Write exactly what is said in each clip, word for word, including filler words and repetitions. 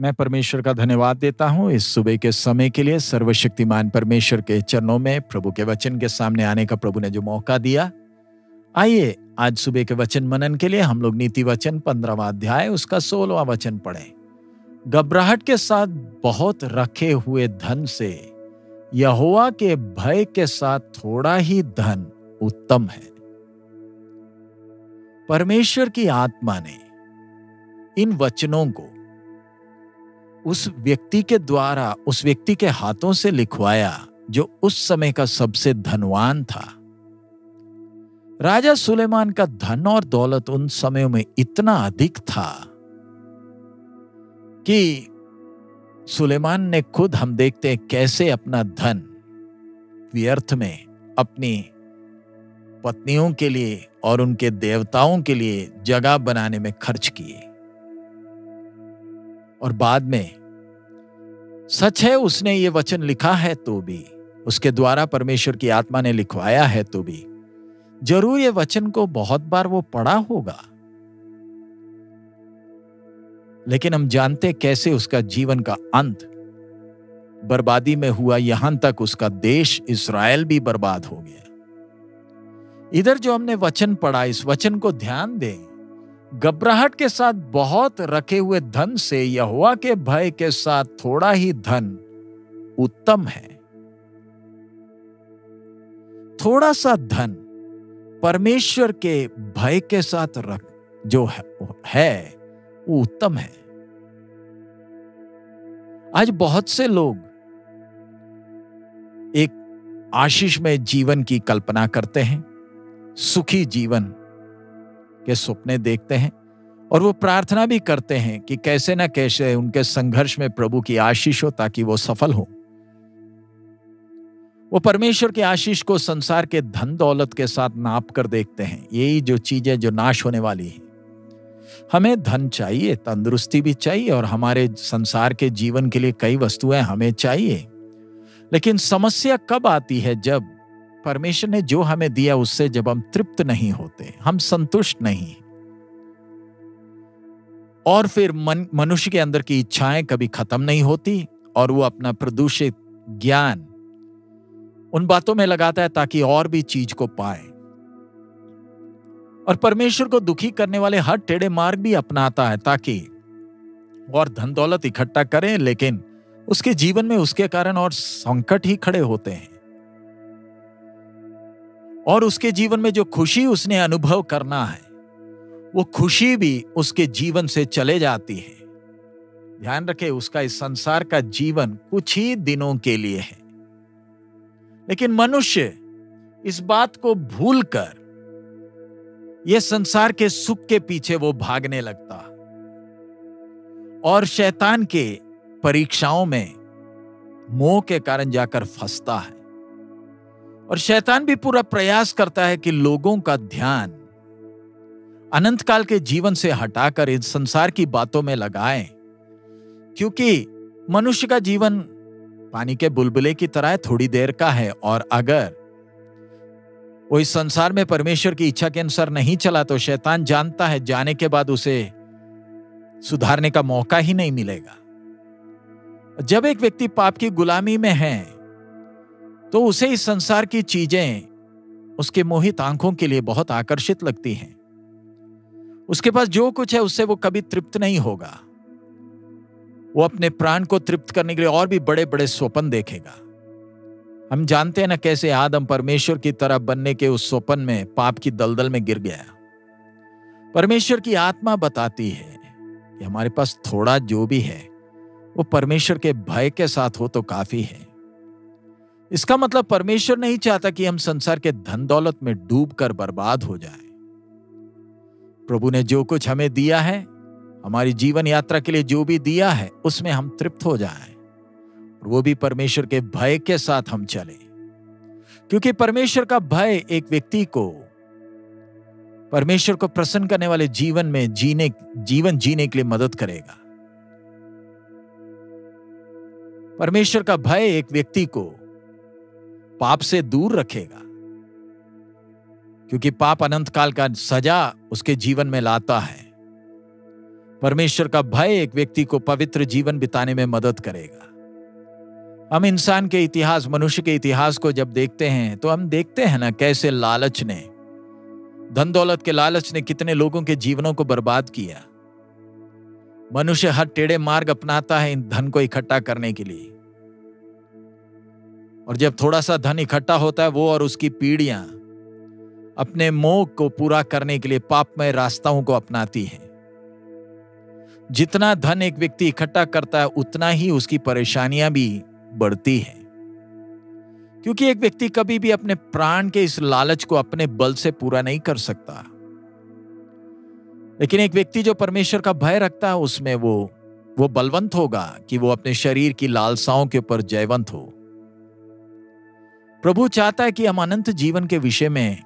मैं परमेश्वर का धन्यवाद देता हूँ इस सुबह के समय के लिए। सर्वशक्तिमान परमेश्वर के चरणों में प्रभु के वचन के सामने आने का प्रभु ने जो मौका दिया, आइए आज सुबह के वचन मनन के लिए हम लोग नीतिवचन पंद्रहवां अध्याय उसका सोलहवां वचन पढ़ें। घबराहट के साथ बहुत रखे हुए धन से यहोवा के भय के साथ थोड़ा ही धन उत्तम है। परमेश्वर की आत्मा ने इन वचनों को उस व्यक्ति के द्वारा उस व्यक्ति के हाथों से लिखवाया जो उस समय का सबसे धनवान था। राजा सुलेमान का धन और दौलत उन समयों में इतना अधिक था कि सुलेमान ने खुद, हम देखते हैं कैसे अपना धन व्यर्थ में अपनी पत्नियों के लिए और उनके देवताओं के लिए जगह बनाने में खर्च किए, और बाद में सच है उसने ये वचन लिखा है तो भी, उसके द्वारा परमेश्वर की आत्मा ने लिखवाया है तो भी, जरूर ये वचन को बहुत बार वो पढ़ा होगा, लेकिन हम जानते कैसे उसका जीवन का अंत बर्बादी में हुआ। यहां तक उसका देश इस्राएल भी बर्बाद हो गया। इधर जो हमने वचन पढ़ा, इस वचन को ध्यान दें। घबराहट के साथ बहुत रखे हुए धन से यहोवा के भय के साथ थोड़ा ही धन उत्तम है। थोड़ा सा धन परमेश्वर के भय के साथ रख जो है वो उत्तम है। आज बहुत से लोग एक आशीष में जीवन की कल्पना करते हैं, सुखी जीवन के सपने देखते हैं, और वो प्रार्थना भी करते हैं कि कैसे ना कैसे उनके संघर्ष में प्रभु की आशीष हो ताकि वो सफल हो। वो परमेश्वर की आशीष को संसार के धन दौलत के साथ नाप कर देखते हैं, यही जो चीजें जो नाश होने वाली है। हमें धन चाहिए, तंदुरुस्ती भी चाहिए, और हमारे संसार के जीवन के लिए कई वस्तुएं हमें चाहिए, लेकिन समस्या कब आती है? जब परमेश्वर ने जो हमें दिया उससे जब हम तृप्त नहीं होते, हम संतुष्ट नहीं, और फिर मन, मनुष्य के अंदर की इच्छाएं कभी खत्म नहीं होती और वो अपना प्रदूषित ज्ञान उन बातों में लगाता है ताकि और भी चीज को पाए, और परमेश्वर को दुखी करने वाले हर टेढ़े मार्ग भी अपनाता है ताकि और धन दौलत इकट्ठा करें, लेकिन उसके जीवन में उसके कारण और संकट ही खड़े होते हैं, और उसके जीवन में जो खुशी उसने अनुभव करना है वो खुशी भी उसके जीवन से चले जाती है। ध्यान रखें, उसका इस संसार का जीवन कुछ ही दिनों के लिए है, लेकिन मनुष्य इस बात को भूलकर ये संसार के सुख के पीछे वो भागने लगता, और शैतान के परीक्षाओं में मोह के कारण जाकर फंसता है। और शैतान भी पूरा प्रयास करता है कि लोगों का ध्यान अनंत काल के जीवन से हटाकर इस संसार की बातों में लगाएं, क्योंकि मनुष्य का जीवन पानी के बुलबुले की तरह थोड़ी देर का है, और अगर वो इस संसार में परमेश्वर की इच्छा के अनुसार नहीं चला तो शैतान जानता है जाने के बाद उसे सुधारने का मौका ही नहीं मिलेगा। जब एक व्यक्ति पाप की गुलामी में है तो उसे इस संसार की चीजें उसके मोहित आंखों के लिए बहुत आकर्षित लगती हैं। उसके पास जो कुछ है उससे वो कभी तृप्त नहीं होगा। वो अपने प्राण को तृप्त करने के लिए और भी बड़े बड़े स्वप्न देखेगा। हम जानते हैं ना कैसे आदम परमेश्वर की तरह बनने के उस स्वप्न में पाप की दलदल में गिर गया। परमेश्वर की आत्मा बताती है कि हमारे पास थोड़ा जो भी है वो परमेश्वर के भय के साथ हो तो काफी है। इसका मतलब परमेश्वर नहीं चाहता कि हम संसार के धन दौलत में डूब कर बर्बाद हो जाए। प्रभु ने जो कुछ हमें दिया है, हमारी जीवन यात्रा के लिए जो भी दिया है, उसमें हम तृप्त हो जाए, वो भी परमेश्वर के भय के साथ हम चले, क्योंकि परमेश्वर का भय एक व्यक्ति को परमेश्वर को प्रसन्न करने वाले जीवन में जीने जीवन जीने के लिए मदद करेगा। परमेश्वर का भय एक व्यक्ति को पाप से दूर रखेगा, क्योंकि पाप अनंत काल का सजा उसके जीवन में लाता है। परमेश्वर का भय एक व्यक्ति को पवित्र जीवन बिताने में मदद करेगा। हम इंसान के इतिहास, मनुष्य के इतिहास को जब देखते हैं तो हम देखते हैं ना कैसे लालच ने, धन दौलत के लालच ने कितने लोगों के जीवनों को बर्बाद किया। मनुष्य हर टेढ़े मार्ग अपनाता है इन धन को इकट्ठा करने के लिए, और जब थोड़ा सा धन इकट्ठा होता है वो और उसकी पीढ़ियां अपने मोह को पूरा करने के लिए पापमय रास्ताओं को अपनाती हैं। जितना धन एक व्यक्ति इकट्ठा करता है उतना ही उसकी परेशानियां भी बढ़ती हैं, क्योंकि एक व्यक्ति कभी भी अपने प्राण के इस लालच को अपने बल से पूरा नहीं कर सकता। लेकिन एक व्यक्ति जो परमेश्वर का भय रखता है उसमें वो वो बलवंत होगा कि वो अपने शरीर की लालसाओं के ऊपर जयवंत हो। प्रभु चाहता है कि हम अनंत जीवन के विषय में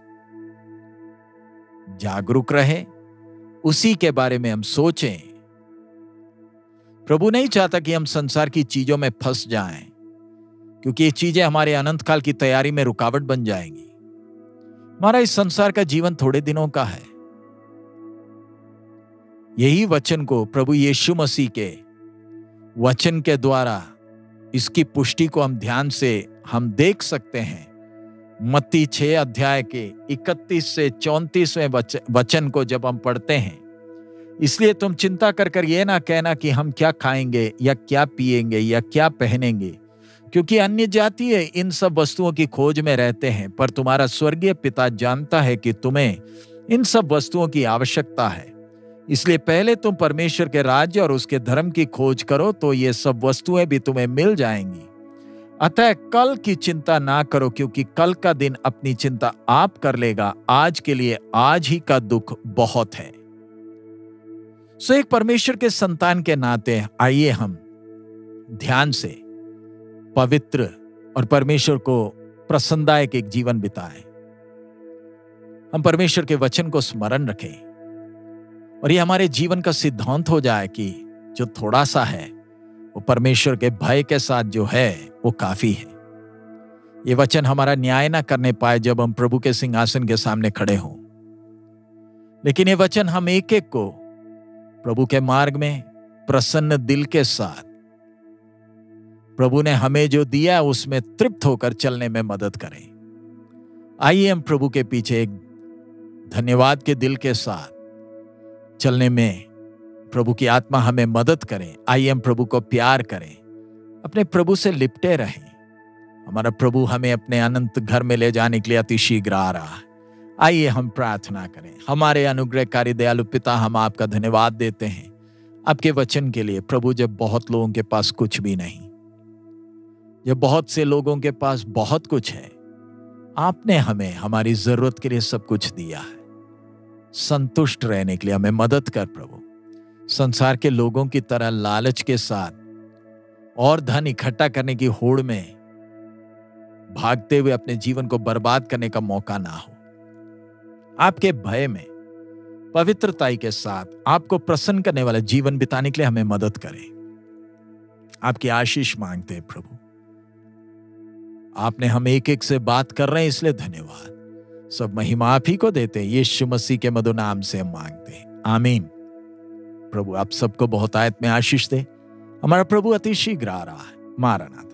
जागरूक रहे, उसी के बारे में हम सोचें। प्रभु नहीं चाहता कि हम संसार की चीजों में फंस जाएं, क्योंकि ये चीजें हमारे अनंत काल की तैयारी में रुकावट बन जाएंगी। हमारा इस संसार का जीवन थोड़े दिनों का है। यही वचन को प्रभु यीशु मसीह के वचन के द्वारा इसकी पुष्टि को हम ध्यान से हम देख सकते हैं। मत्ती छह अध्याय के इकतीस से चौंतीसवें वचन को जब हम पढ़ते हैं, इसलिए तुम चिंता कर कर ये ना कहना कि हम क्या खाएंगे या क्या पिएंगे या क्या पहनेंगे, क्योंकि अन्य जातीय इन सब वस्तुओं की खोज में रहते हैं, पर तुम्हारा स्वर्गीय पिता जानता है कि तुम्हें इन सब वस्तुओं की आवश्यकता है। इसलिए पहले तुम परमेश्वर के राज्य और उसके धर्म की खोज करो, तो ये सब वस्तुएं भी तुम्हें मिल जाएंगी। अतः कल की चिंता ना करो, क्योंकि कल का दिन अपनी चिंता आप कर लेगा। आज के लिए आज ही का दुख बहुत है। सो एक परमेश्वर के संतान के नाते आइए हम ध्यान से पवित्र और परमेश्वर को प्रसन्नदायक एक जीवन बिताएं। हम परमेश्वर के वचन को स्मरण रखें और ये हमारे जीवन का सिद्धांत हो जाए कि जो थोड़ा सा है वो परमेश्वर के भय के साथ जो है वो काफी है। ये वचन हमारा न्याय ना करने पाए जब हम प्रभु के सिंहासन के सामने खड़े हों, लेकिन ये वचन हम एक एक को प्रभु के मार्ग में प्रसन्न दिल के साथ प्रभु ने हमें जो दिया उसमें तृप्त होकर चलने में मदद करें। आइए हम प्रभु के पीछे एक धन्यवाद के दिल के साथ चलने में प्रभु की आत्मा हमें मदद करें। आइए हम प्रभु को प्यार करें, अपने प्रभु से लिपटे रहें। हमारा प्रभु हमें अपने अनंत घर में ले जाने के लिए अतिशीघ्र आ रहा है। आइए हम प्रार्थना करें। हमारे अनुग्रहकारी दयालु पिता, हम आपका धन्यवाद देते हैं आपके वचन के लिए प्रभु। जब बहुत लोगों के पास कुछ भी नहीं, जब बहुत से लोगों के पास बहुत कुछ है, आपने हमें हमारी जरूरत के लिए सब कुछ दिया है। संतुष्ट रहने के लिए हमें मदद कर प्रभु। संसार के लोगों की तरह लालच के साथ और धन इकट्ठा करने की होड़ में भागते हुए अपने जीवन को बर्बाद करने का मौका ना हो। आपके भय में पवित्रताई के साथ आपको प्रसन्न करने वाला जीवन बिताने के लिए हमें मदद करें। आपकी आशीष मांगते हैं प्रभु। आपने हम एक एक से बात कर रहे हैं, इसलिए धन्यवाद। सब महिमा आप ही को देते हैं। यीशु मसीह के मधुर नाम से हम मांगते हैं, आमीन। प्रभु आप सबको बहुत आयत में आशीष दे। हमारा प्रभु अति शीघ्र आ रहा है। मारना।